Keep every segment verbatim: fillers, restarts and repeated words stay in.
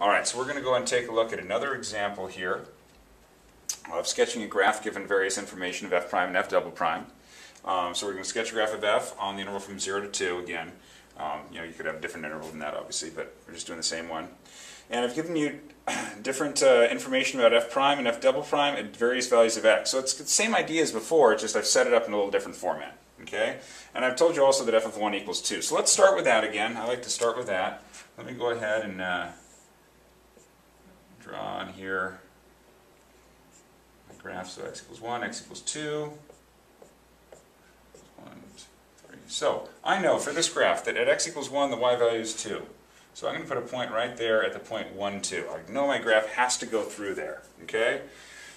All right, so we're going to go and take a look at another example here of sketching a graph given various information of f prime and f double prime. Um, so we're going to sketch a graph of f on the interval from zero to two again. Um, you know, you could have a different interval than that, obviously, but we're just doing the same one. And I've given you different uh, information about f prime and f double prime at various values of x. So it's the same idea as before, it's just I've set it up in a little different format. Okay? And I've told you also that f of one equals two. So let's start with that again. I like to start with that. Let me go ahead and uh, draw on here my graph. So x equals one, x equals two. So I know for this graph that at x equals one, the y value is two. So I'm going to put a point right there at the point one, two. I know my graph has to go through there. Okay?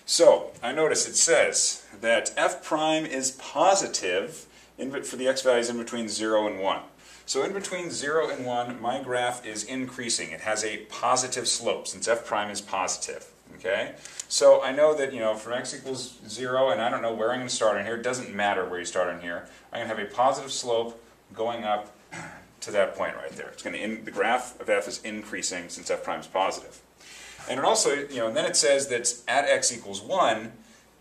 So I notice it says that f prime is positive in, for the x values in between zero and one. So in between zero and one, my graph is increasing. It has a positive slope since f prime is positive. Okay? So I know that, you know, from x equals zero, and I don't know where I'm going to start on here. It doesn't matter where you start on here. I'm going to have a positive slope going up to that point right there. It's going to in, the graph of f is increasing since f prime is positive. And it also, you know, and then it says that at x equals one,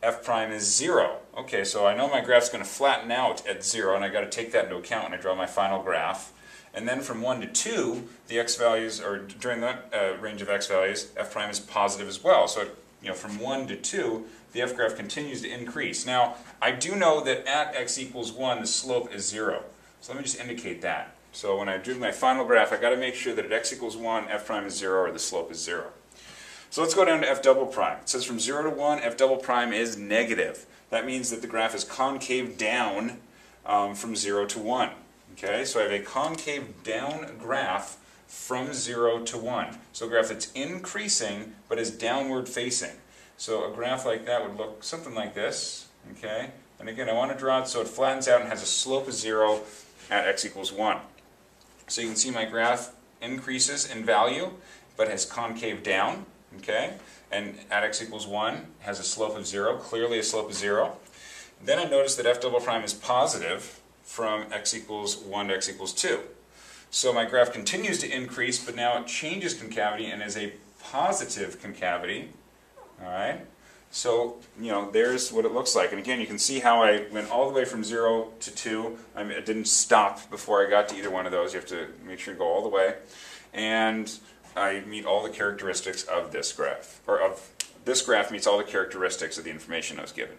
f prime is zero. Okay, so I know my graph's going to flatten out at zero, and I've got to take that into account when I draw my final graph. And then from one to two, the x values, or during that uh, range of x values, f prime is positive as well. So, you know, from one to two, the f graph continues to increase. Now, I do know that at x equals one, the slope is zero. So let me just indicate that. So when I do my final graph, I've got to make sure that at x equals one, f prime is zero, or the slope is zero. So let's go down to f double prime. It says from zero to one, f double prime is negative. That means that the graph is concave down um, from zero to one. Okay, so I have a concave down graph from zero to one. So a graph that's increasing but is downward facing. So a graph like that would look something like this. Okay, and again, I want to draw it so it flattens out and has a slope of zero at x equals one. So you can see my graph increases in value but has concave down. Okay, and at x equals one has a slope of zero, clearly a slope of zero. Then I notice that f double prime is positive from x equals one to x equals two. So my graph continues to increase, but now it changes concavity and is a positive concavity. All right. So, you know, there's what it looks like. And again, you can see how I went all the way from zero to two. I mean, I didn't stop before I got to either one of those. You have to make sure you go all the way. And I meet all the characteristics of this graph, or of this graph meets all the characteristics of the information I was given.